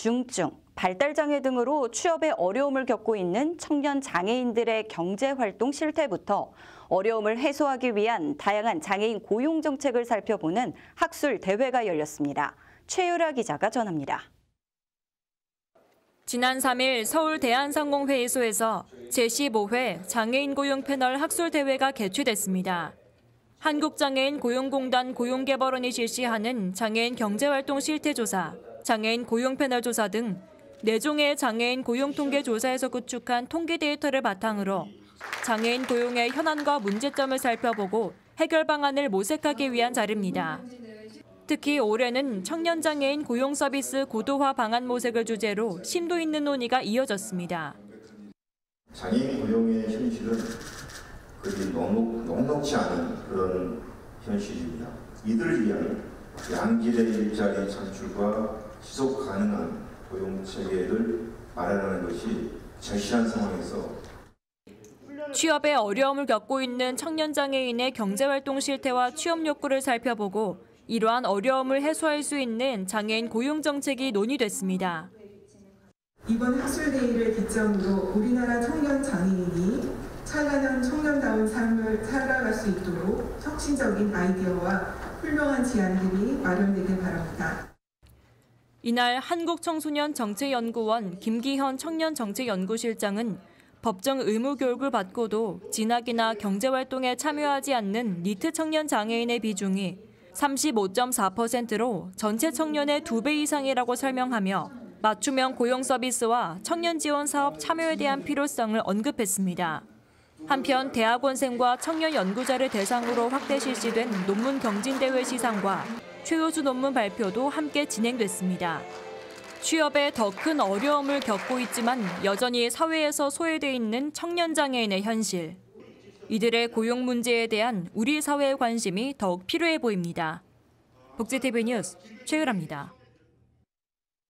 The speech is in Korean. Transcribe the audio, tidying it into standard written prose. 중증, 발달장애 등으로 취업에 어려움을 겪고 있는 청년 장애인들의 경제활동 실태부터 어려움을 해소하기 위한 다양한 장애인 고용 정책을 살펴보는 학술 대회가 열렸습니다. 최유라 기자가 전합니다. 지난 3일 서울 대한상공회의소에서 제15회 장애인고용패널 학술 대회가 개최됐습니다. 한국장애인고용공단 고용개발원이 실시하는 장애인 경제활동 실태조사, 장애인 고용패널 조사 등 4종의 장애인 고용통계조사에서 구축한 통계 데이터를 바탕으로 장애인 고용의 현안과 문제점을 살펴보고 해결 방안을 모색하기 위한 자리입니다. 특히 올해는 청년장애인 고용서비스 고도화 방안 모색을 주제로 심도 있는 논의가 이어졌습니다. 장애인 고용의 현실은 그리 녹록지 않은 그런 현실입니다. 이들을 위한 양질의 일자리 창출과 지속 가능한 고용 체계를 마련하는 것이 절실한 상황에서 취업에 어려움을 겪고 있는 청년 장애인의 경제활동 실태와 취업 욕구를 살펴보고 이러한 어려움을 해소할 수 있는 장애인 고용 정책이 논의됐습니다. 이번 학술 대회를 기점으로 우리나라 청년 장애인이 찬란한 청년다운 삶을 살아갈 수 있도록 혁신적인 아이디어와 훌륭한 제안들이 마련되길 바랍니다. 이날 한국청소년정책연구원 김기현 청년정책연구실장은 법정 의무 교육을 받고도 진학이나 경제활동에 참여하지 않는 니트 청년 장애인의 비중이 35.4%로 전체 청년의 2배 이상이라고 설명하며 맞춤형 고용 서비스와 청년 지원 사업 참여에 대한 필요성을 언급했습니다. 한편 대학원생과 청년 연구자를 대상으로 확대 실시된 논문 경진대회 시상과 최우수 논문 발표도 함께 진행됐습니다. 취업에 더 큰 어려움을 겪고 있지만 여전히 사회에서 소외돼 있는 청년 장애인의 현실. 이들의 고용 문제에 대한 우리 사회의 관심이 더욱 필요해 보입니다. 복지TV 뉴스 최유라입니다.